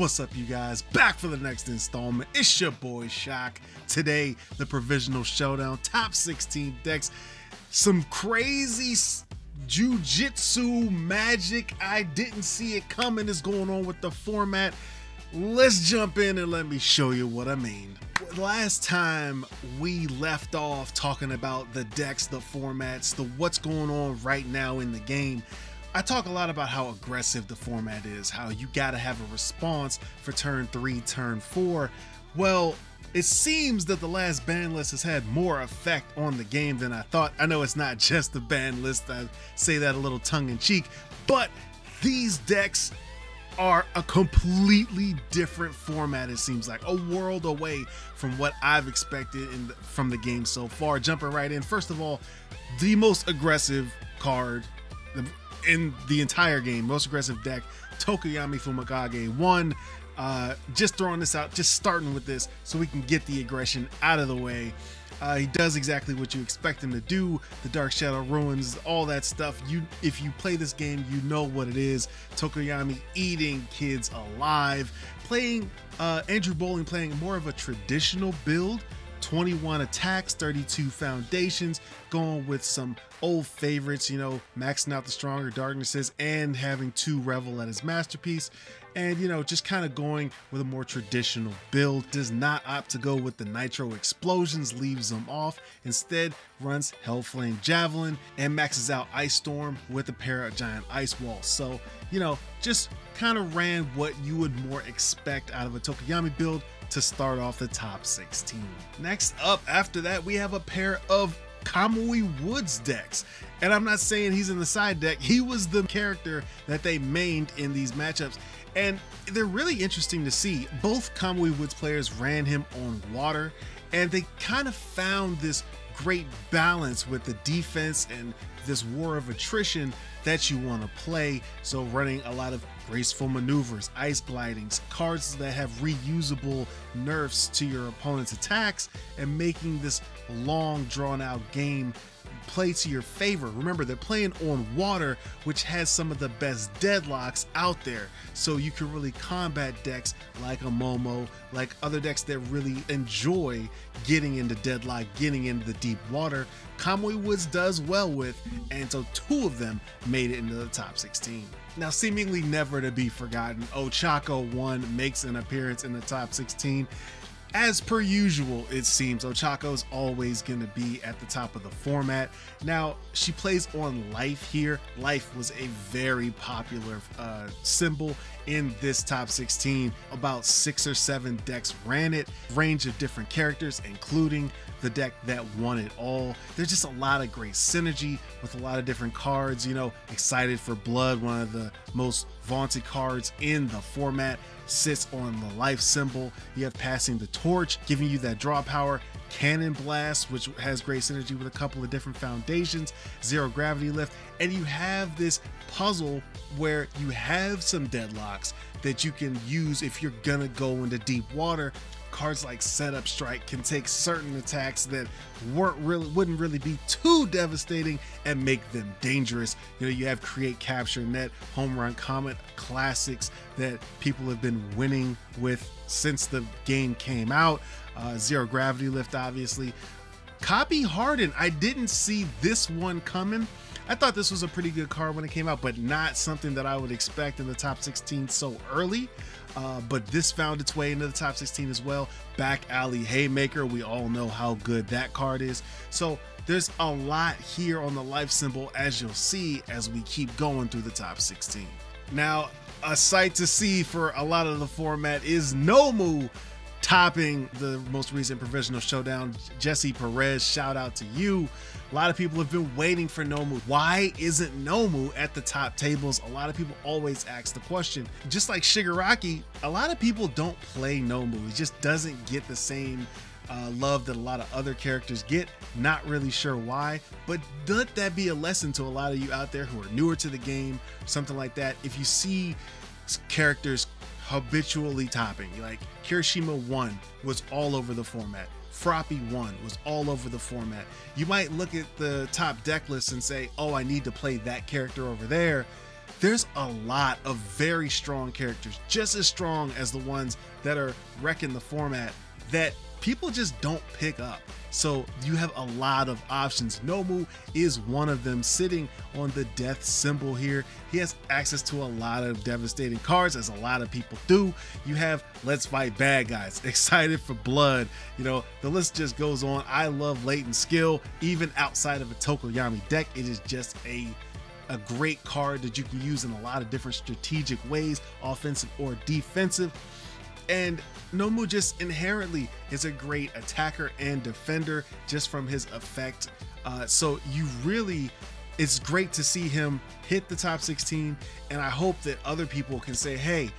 What's up, you guys? Back for the next installment. It's your boy Shock. Today, the Provisional Showdown, top 16 decks, some crazy jujitsu magic I didn't see it coming is going on with the format. Let's jump in and let me show you what I mean. Last time we left off talking about the decks, the formats, the what's going on right now in the game. I talk a lot about how aggressive the format is, how you gotta have a response for turn 3, turn 4. Well, it seems that the last ban list has had more effect on the game than I thought. I know it's not just the ban list, I say that a little tongue-in-cheek, but these decks are a completely different format, it seems like. A world away from what I've expected from the game so far. Jumping right in, first of all, the most aggressive card in the entire game, most aggressive deck, Tokoyami Fumakage 1. Just throwing this out, just starting with this so we can get the aggression out of the way. He does exactly what you expect him to do. The Dark Shadow Ruins, all that stuff. If you play this game, you know what it is. Tokoyami eating kids alive. Playing Andrew Bowling, playing more of a traditional build. 21 attacks, 32 foundations, going with some old favorites, you know, maxing out the stronger darknesses and having 2 revel at his masterpiece. And, you know, just kind of going with a more traditional build. Does not opt to go with the nitro explosions, leaves them off. Instead, runs Hellflame Javelin and maxes out Ice Storm with a pair of giant ice walls. So, you know, just kind of ran what you would more expect out of a Tokoyami build to start off the top 16. Next up, after that, we have a pair of Kamui Woods decks. And I'm not saying he's in the side deck. He was the character that they mained in these matchups. And they're really interesting to see. Both Kamui Woods players ran him on water, and they kind of found this great balance with the defense and this war of attrition that you want to play. So running a lot of graceful maneuvers, ice glidings, cards that have reusable nerfs to your opponent's attacks, and making this long drawn out game play to your favor. Remember, they're playing on water, which has some of the best deadlocks out there, so you can really combat decks like a Momo, like other decks that really enjoy getting into deadlock, getting into the deep water. Kamui Woods does well with, and so 2 of them made it into the top 16. Now, seemingly never to be forgotten, Ochako 1 makes an appearance in the top 16. As per usual, it seems, Ochako's always going to be at the top of the format. Now, she plays on life here. Life was a very popular symbol in this top 16. About 6 or 7 decks ran it. Range of different characters, including the deck that won it all. There's just a lot of great synergy with a lot of different cards. You know, Excited for Blood, one of the most vaunted cards in the format, sits on the life symbol. You have Passing the Torch, giving you that draw power. Cannon Blast, which has great synergy with a couple of different foundations. Zero Gravity Lift. And you have this puzzle where you have some deadlocks that you can use if you're gonna go into deep water. Cards like Setup Strike can take certain attacks that wouldn't really be too devastating and make them dangerous. You know, you have Create, Capture, Net, Home Run Comet, classics that people have been winning with since the game came out. Zero Gravity Lift, obviously. Copy Harden, I didn't see this one coming. I thought this was a pretty good card when it came out, but not something that I would expect in the top 16 so early. But this found its way into the top 16 as well. Back Alley Haymaker, we all know how good that card is. So there's a lot here on the life symbol, as you'll see as we keep going through the top 16. Now, a sight to see for a lot of the format is Nomu topping the most recent Provisional Showdown. Jesse Perez, shout out to you. A lot of people have been waiting for Nomu. Why isn't Nomu at the top tables? A lot of people always ask the question. Just like Shigaraki, a lot of people don't play Nomu. He just doesn't get the same love that a lot of other characters get. Not really sure why, but let that be a lesson to a lot of you out there who are newer to the game, something like that. If you see characters habitually topping, like Kirishima 1 was all over the format, Froppy 1 was all over the format, you might look at the top deck list and say, oh, I need to play that character over there. there's a lot of very strong characters, just as strong as the ones that are wrecking the format, that people just don't pick up. So you have a lot of options. Nomu is one of them, sitting on the death symbol here. He has access to a lot of devastating cards, as a lot of people do. You have Let's Fight Bad Guys, Excited for Blood. You know, the list just goes on. I love latent skill. Even outside of a Tokoyami deck, it is just a great card that you can use in a lot of different strategic ways, offensive or defensive. And Nomu just inherently is a great attacker and defender just from his effect. So you really, it's great to see him hit the top 16. And I hope that other people can say, hey,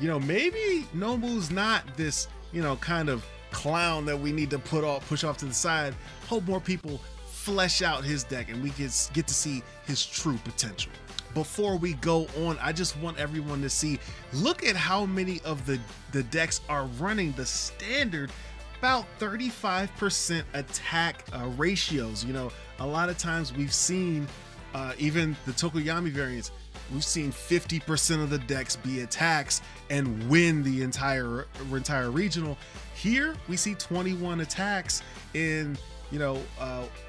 you know, maybe Nomu's not this, you know, kind of clown that we need to push off to the side. Hope more people flesh out his deck and we get to see his true potential. Before we go on, I just want everyone to see, look at how many of the decks are running the standard, about 35% attack ratios. You know, a lot of times we've seen, even the Tokoyami variants, we've seen 50% of the decks be attacks and win the entire regional. Here we see 21 attacks in, you know,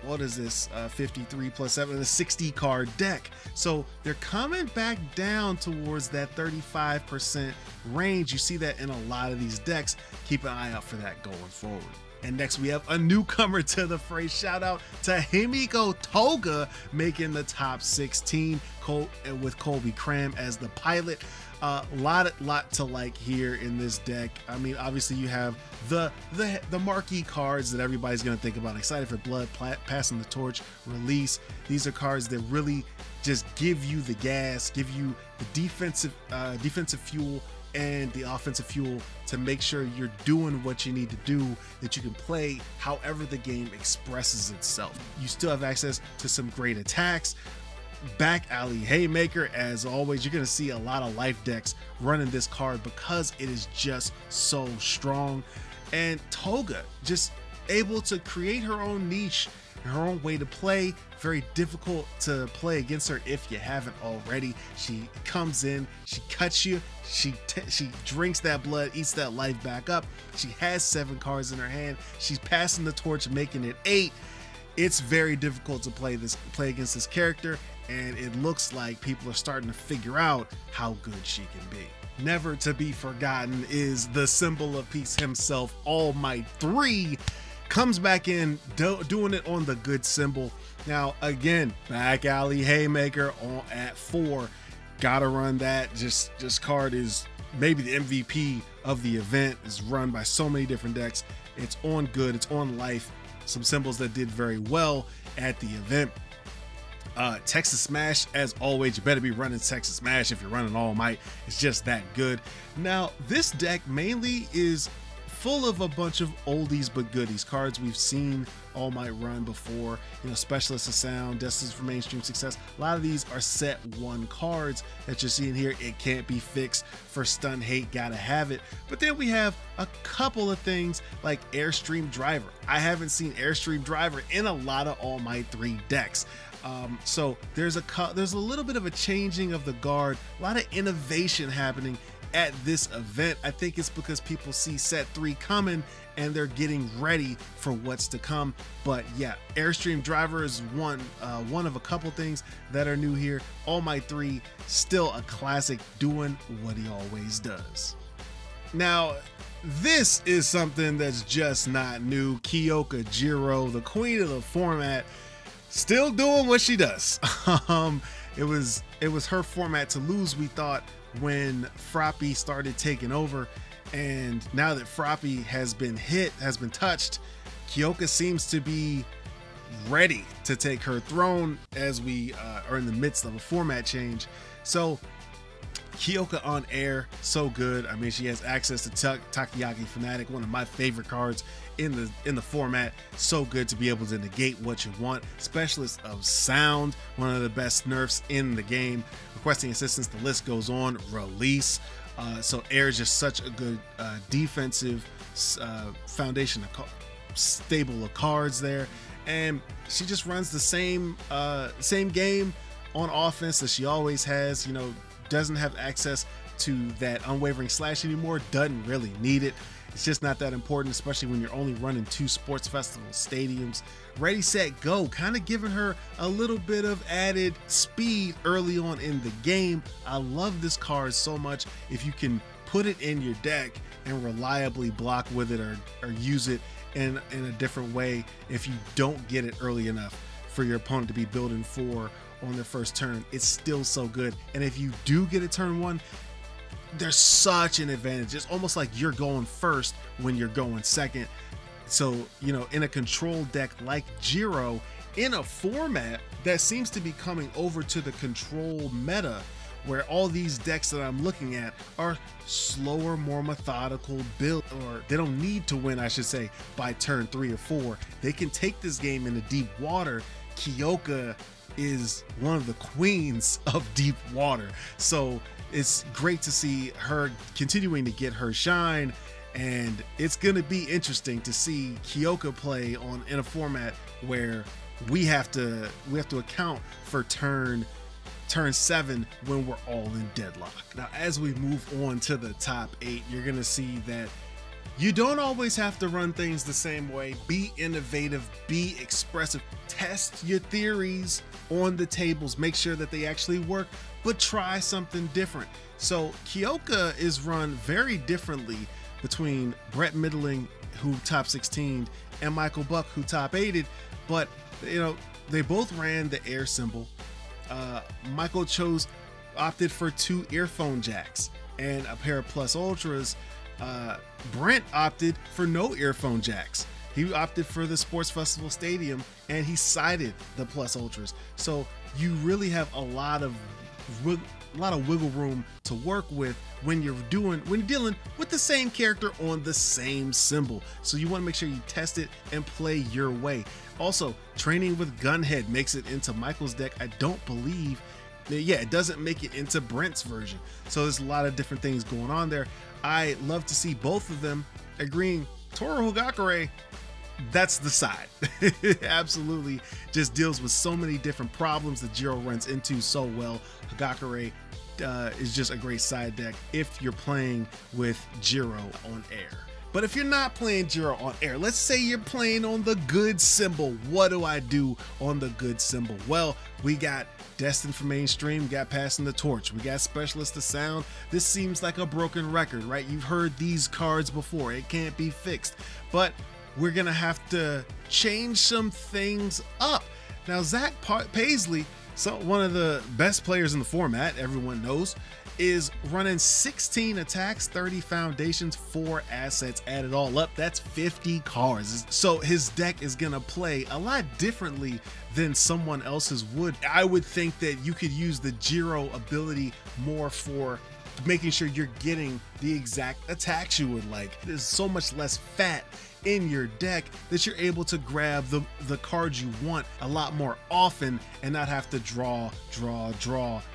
what is this, 53 plus 7, a 60 card deck. So they're coming back down towards that 35% range. You see that in a lot of these decks. Keep an eye out for that going forward. And next we have a newcomer to the fray. Shout out to Himiko Toga, making the top 16 with Colby Cram as the pilot. A lot to like here in this deck. I mean, obviously you have the marquee cards that everybody's going to think about. Excited for Blood, Passing the Torch, Release. These are cards that really just give you the gas, give you the defensive fuel and the offensive fuel to make sure you're doing what you need to do, that you can play however the game expresses itself. You still have access to some great attacks. Back Alley Haymaker, as always. You're gonna see a lot of life decks running this card because it is just so strong. And Toga, just able to create her own niche, her own way to play. Very difficult to play against her if you haven't already. She comes in, she cuts you, she drinks that blood, eats that life back up. She has 7 cards in her hand. She's passing the torch, making it 8. It's very difficult to play against this character, and it looks like people are starting to figure out how good she can be. Never to be forgotten is the symbol of peace himself, All Might 3, comes back in, doing it on the good symbol. Now, again, Back Alley Haymaker on at 4. Gotta run that. Just this card is maybe the MVP of the event. It's run by so many different decks. It's on good, it's on life. Some symbols that did very well at the event. Texas Smash, as always. You better be running Texas Smash if you're running All Might. It's just that good. Now, this deck mainly is full of a bunch of oldies but goodies, cards we've seen All Might run before. You know, Specialist of Sound, Destined for Mainstream Success. A lot of these are set one cards that you're seeing here. It Can't Be Fixed, for Stun Hate, gotta have it. But then we have a couple of things like Airstream Driver. I haven't seen Airstream Driver in a lot of All Might 3 decks. So there's a little bit of a changing of the guard, a lot of innovation happening at this event. I think it's because people see set 3 coming and they're getting ready for what's to come. But yeah, Airstream Driver is one of a couple things that are new here. All Might 3, still a classic, doing what he always does. Now, this is something that's just not new. Kyoka Jiro, the queen of the format, still doing what she does. It was her format to lose, we thought, when Froppy started taking over. And now that Froppy has been hit, has been touched, Kyoka seems to be ready to take her throne, as we are in the midst of a format change. So Kyoka on air, so good. I mean, she has access to Takoyaki Fanatic, one of my favorite cards in the format. So good to be able to negate what you want. Specialist of Sound, one of the best nerfs in the game. Requesting Assistance, the list goes on. Release. So air is just such a good defensive foundation, stable of cards there. And she just runs the same game on offense that she always has, you know, doesn't have access to that unwavering slash anymore, doesn't really need it. It's just not that important, especially when you're only running 2 sports festival stadiums. Ready, set, go, kind of giving her a little bit of added speed early on in the game. I love this card so much. If you can put it in your deck and reliably block with it or use it in a different way if you don't get it early enough for your opponent to be building 4 on their first turn, it's still so good. And if you do get a turn 1, there's such an advantage. It's almost like you're going first when you're going second. So, you know, in a control deck like Jiro, in a format that seems to be coming over to the control meta, where all these decks that I'm looking at are slower, more methodical build, or they don't need to win, I should say, by turn 3 or 4. They can take this game into deep water. Kyoka is one of the queens of deep water. So it's great to see her continuing to get her shine, and it's going to be interesting to see Kyoka play in a format where we have to account for turn 7 when we're all in deadlock. Now, as we move on to the top 8, you're going to see that you don't always have to run things the same way. Be innovative, be expressive, test your theories on the tables, make sure that they actually work, but try something different. So Kyoka is run very differently between Brett Middling, who top 16'd, and Michael Buck, who top 8'd, but you know, they both ran the air symbol. Michael opted for 2 earphone jacks and a pair of plus ultras. Brent opted for no earphone jacks. He opted for the sports festival stadium and he sided the plus ultras. So you really have a lot of wiggle room to work with when you're dealing with the same character on the same symbol. So you want to make sure you test it and play your way. Also, training with Gunhead makes it into Michael's deck. I don't believe, yeah, it doesn't make it into Brent's version. So there's a lot of different things going on there. I love to see both of them agreeing Toro Hugakure, that's the side. Absolutely just deals with so many different problems that Jiro runs into so well. Hugakure is just a great side deck if you're playing with Jiro on air. But if you're not playing Jiro on air, let's say you're playing on the good symbol. What do I do on the good symbol? Well, we got Destined for Mainstream, we got Passing the Torch, we got Specialist to Sound. This seems like a broken record, right? You've heard these cards before. It can't be fixed. But we're going to have to change some things up. Now, Zach Paisley, one of the best players in the format, everyone knows, is running 16 attacks, 30 foundations, 4 assets. Add it all up, that's 50 cards. So his deck is going to play a lot differently than someone else's would. I would think that you could use the Jiro ability more for making sure you're getting the exact attacks you would like. There's so much less fat in your deck that you're able to grab the cards you want a lot more often and not have to draw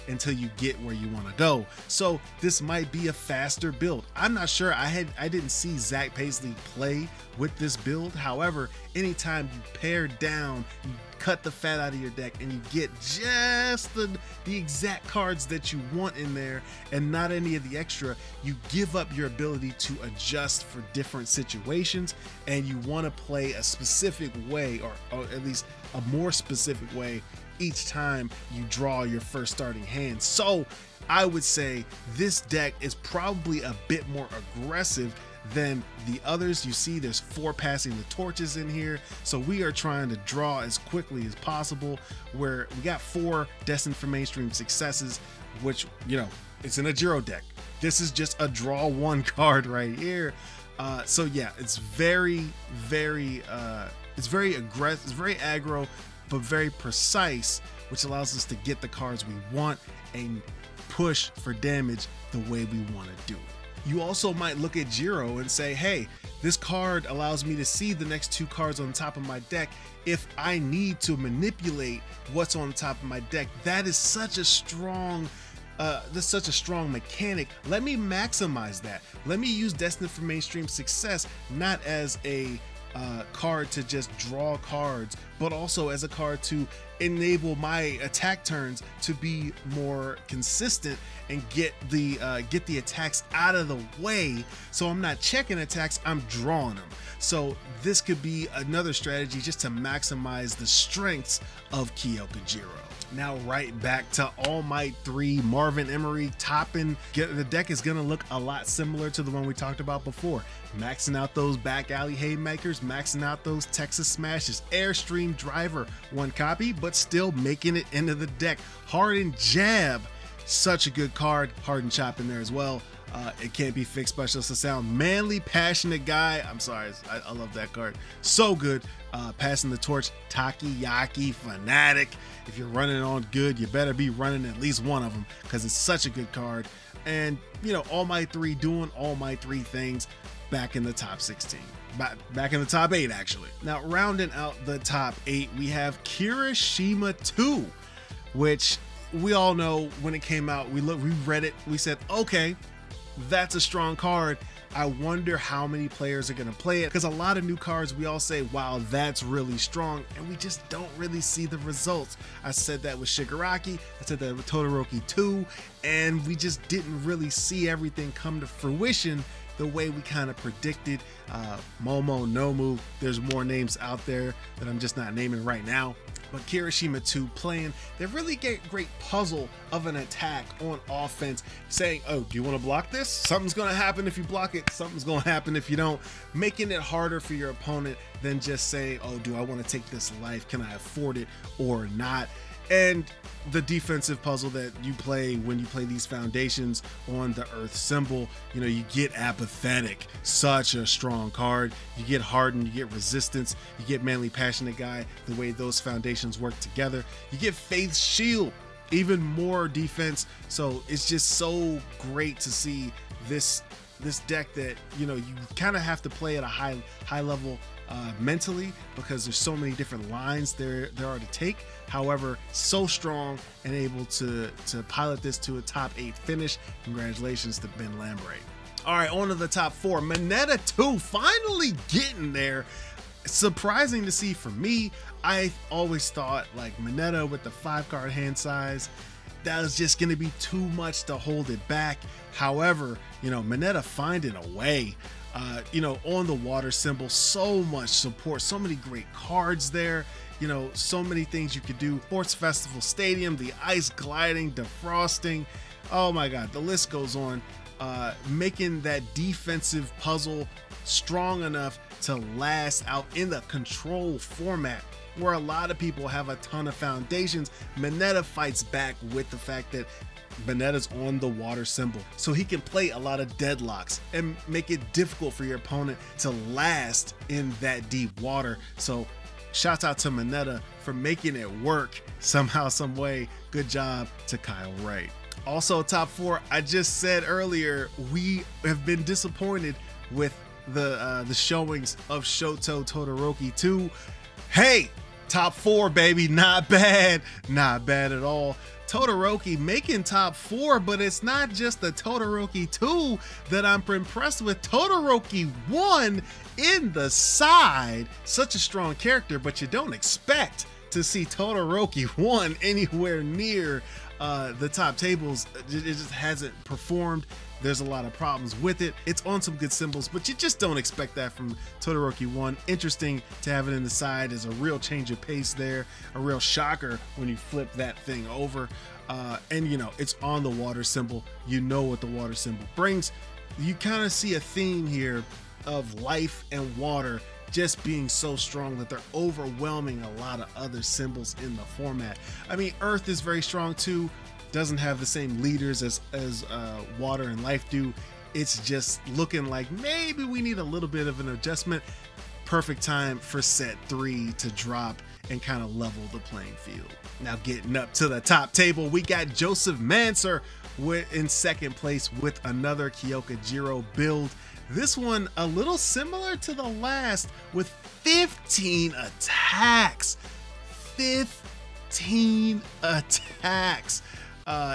until you get where you want to go. So this might be a faster build. I'm not sure. I didn't see Zach Paisley play with this build. However, anytime you pare down, you cut the fat out of your deck and you get just the exact cards that you want in there and not any of the extra, you give up your ability to adjust for different situations, and you want to play a specific way, or at least a more specific way each time you draw your first starting hand. So I would say this deck is probably a bit more aggressive than the others. You see there's 4 Passing the Torches in here, so we are trying to draw as quickly as possible, where we got 4 Destined for Mainstream successes, which, you know, it's in a Jiro deck. This is just a draw 1 card right here. So yeah, it's very aggressive, it's very aggro, but very precise, which allows us to get the cards we want and push for damage the way we want to do it. You also might look at Jiro and say, hey, this card allows me to see the next 2 cards on top of my deck if I need to manipulate what's on top of my deck. That is such a strong mechanic. Let me maximize that. Let me use Destined for Mainstream success not as a card to just draw cards, but also as a card to enable my attack turns to be more consistent and get the attacks out of the way, so I'm not checking attacks, I'm drawing them. So this could be another strategy just to maximize the strengths of Kyoka Jiro. Now right back to All Might 3, Marvin Emery topping. The deck is gonna look a lot similar to the one we talked about before. Maxing out those back alley haymakers, maxing out those Texas smashes, Airstream driver, one copy, but still making it into the deck. Hardened Jab, such a good card. Hardened Chop in there as well. It can't be fixed by just the sound. Manly, passionate guy. I'm sorry, I love that card. So good. Passing the torch, Takayaki Fanatic. If you're running on good, you better be running at least one of them because it's such a good card. And, you know, All Might 3 doing All Might 3 things back in the top 16. Back in the top 8, actually. Now, rounding out the top 8, we have Kirishima 2, which we all know when it came out, we read it, we said, okay, that's a strong card. I wonder how many players are going to play it, because a lot of new cards we all say, wow, that's really strong, and we just don't really see the results. I said that with Shigaraki, I said that with Todoroki 2, and we just didn't really see everything come to fruition the way we kind of predicted. Momo, Nomu, there's more names out there that I'm just not naming right now. But Kirishima 2 playing, they really get great puzzle of an attack on offense, saying, oh, do you want to block this? Something's going to happen if you block it. Something's going to happen if you don't. Making it harder for your opponent than just saying, oh, do I want to take this life? Can I afford it or not? And the defensive puzzle that you play when you play these foundations on the earth symbol, you know, you get apathetic, such a strong card. You get hardened, you get resistance, you get manly passionate guy, the way those foundations work together. You get faith's shield, even more defense. So it's just so great to see this deck that, you know, you kind of have to play at a high level mentally, because there's so many different lines there are to take. However, so strong and able to pilot this to a top 8 finish. Congratulations to Ben Lambright. All right, on to the top 4. Mineta 2, finally getting there. Surprising to see for me. I always thought, like, Mineta with the 5-card hand size, that was just going to be too much to hold it back. However, you know, Mineta finding a way. You know, on the water symbol, so much support, so many great cards there, you know, so many things you could do. Sports Festival Stadium, the ice gliding, defrosting, oh my god, the list goes on. Making that defensive puzzle strong enough to last out in the control format, where a lot of people have a ton of foundations. Mineta fights back with the fact that Mineta's on the water symbol, so he can play a lot of deadlocks and make it difficult for your opponent to last in that deep water. So shout out to Mineta for making it work somehow, some way. Good job to Kyle Wright. Also top 4, I just said earlier, we have been disappointed with the showings of Shoto Todoroki 2. Hey, top 4, baby, not bad, not bad at all. Todoroki making top 4, but it's not just the Todoroki 2 that I'm impressed with. Todoroki 1 in the side, such a strong character, but you don't expect to see Todoroki 1 anywhere near the top tables. It just hasn't performed. There's a lot of problems with it. It's on some good symbols, but you just don't expect that from Todoroki 1. Interesting to have it in the side. Is a real change of pace there, a real shocker when you flip that thing over. And you know, it's on the water symbol. You know what the water symbol brings. You kind of see a theme here of life and water just being so strong that they're overwhelming a lot of other symbols in the format. I mean, earth is very strong too. Doesn't have the same leaders as water and life do. It's just looking like maybe we need a little bit of an adjustment. Perfect time for set 3 to drop and kind of level the playing field. Now getting up to the top table, we got Joseph Mansur in second place with another Kyoka Jiro build. This one a little similar to the last, with 15 attacks. 15 attacks.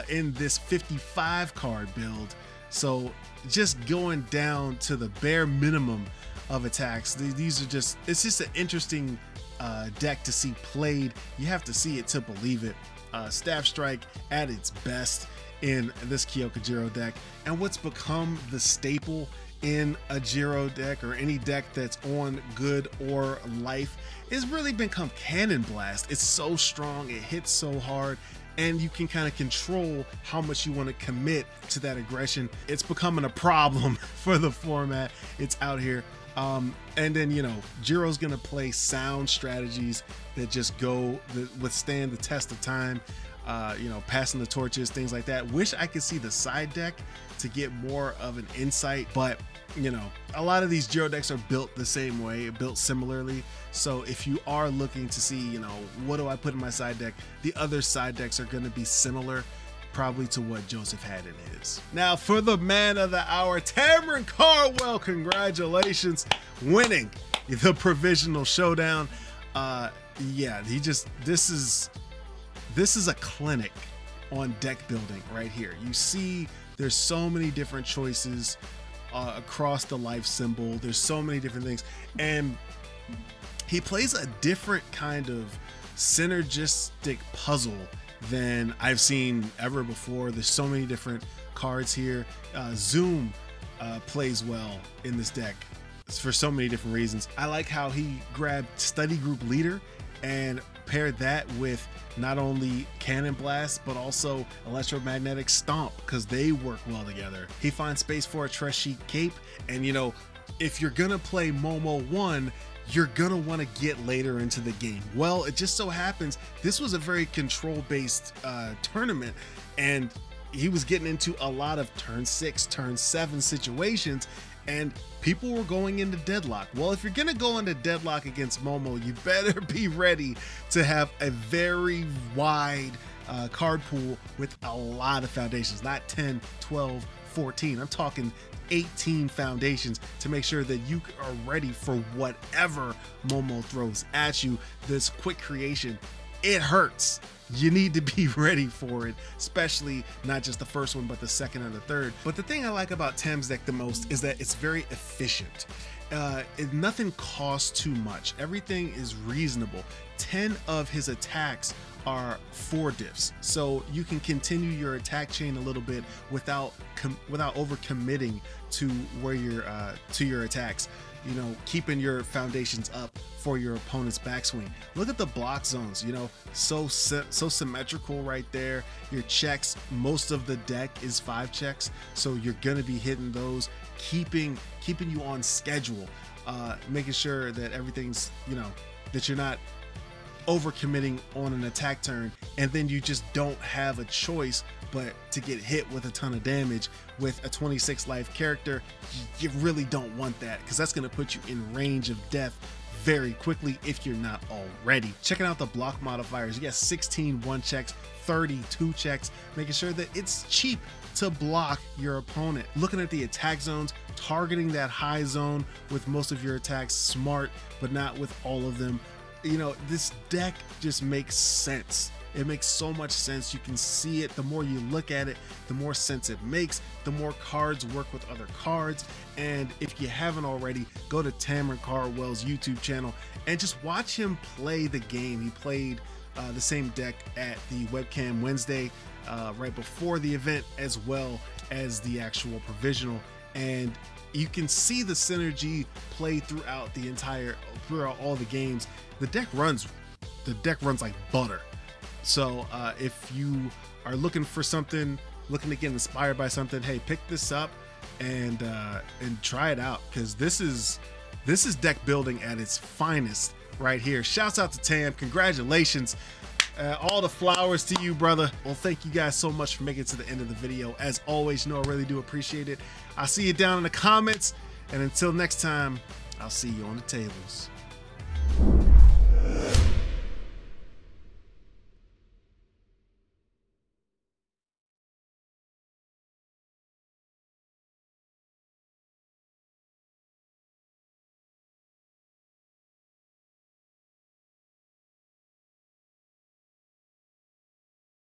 In this 55 card build. So just going down to the bare minimum of attacks. These are just, it's just an interesting deck to see played. You have to see it to believe it. Staff Strike at its best in this Kyoka Jiro deck, and what's become the staple in a Jiro deck or any deck that's on Good or Life is really become Cannon Blast. It's so strong, it hits so hard, and you can kind of control how much you want to commit to that aggression. It's becoming a problem for the format. It's out here. And then, you know, Jiro's gonna play sound strategies that just go withstand the test of time, you know, passing the torches, things like that. Wish I could see the side deck to get more of an insight, but you know, a lot of these Jiro decks are built the same way, built similarly. So if you are looking to see, you know, what do I put in my side deck, the other side decks are going to be similar probably to what Joseph had in his. Now for the man of the hour, Tamron Carwell, congratulations, winning the provisional showdown. Yeah, he just, this is a clinic on deck building right here. You see there's so many different choices across the life symbol. There's so many different things, and he plays a different kind of synergistic puzzle than I've seen ever before. There's so many different cards here. Zoom plays well in this deck for so many different reasons. I like how he grabbed Study Group Leader and paired that with not only Cannon Blast but also Electromagnetic Stomp, because they work well together. He finds space for a Trashy Cape, and you know, if you're gonna play Momo 1, you're gonna want to get later into the game. Well, it just so happens this was a very control based tournament, and he was getting into a lot of turn 6, turn 7 situations, and people were going into deadlock. Well, if you're gonna go into deadlock against Momo, you better be ready to have a very wide card pool with a lot of foundations, not 10, 12, 14. I'm talking 18 foundations to make sure that you are ready for whatever Momo throws at you. This quick creation, it hurts. You need to be ready for it, especially not just the first one, but the second and the third. But the thing I like about Tam's deck the most is that it's very efficient. Nothing costs too much. Everything is reasonable. 10 of his attacks are 4 diffs, so you can continue your attack chain a little bit without overcommitting to where you're to your attacks. You know, keeping your foundations up for your opponent's backswing. Look at the block zones, you know, so symmetrical right there. Your checks, most of the deck is 5 checks, so you're gonna be hitting those, keeping you on schedule, making sure that everything's, you know, that you're not overcommitting on an attack turn, and then you just don't have a choice but to get hit with a ton of damage. With a 26 life character, you really don't want that, because that's going to put you in range of death very quickly if you're not already. Checking out the block modifiers, you got 16 1 checks, 32 checks, making sure that it's cheap to block your opponent. Looking at the attack zones, targeting that high zone with most of your attacks, smart, but not with all of them. You know, this deck just makes sense. It makes so much sense. You can see it. The more you look at it, the more sense it makes, the more cards work with other cards. And if you haven't already, go to Tamron Carwell's YouTube channel and just watch him play the game. He played the same deck at the Webcam Wednesday right before the event, as well as the actual provisional, and you can see the synergy play throughout the entire, throughout all the games. The deck runs like butter. So if you are looking for something, looking to get inspired by something, hey, pick this up and try it out, because this is deck building at its finest right here. Shouts out to Tam, congratulations. All the flowers to you, brother. Well, thank you guys so much for making it to the end of the video. As always, you know, I really do appreciate it. I'll see you down in the comments, and until next time, I'll see you on the tables.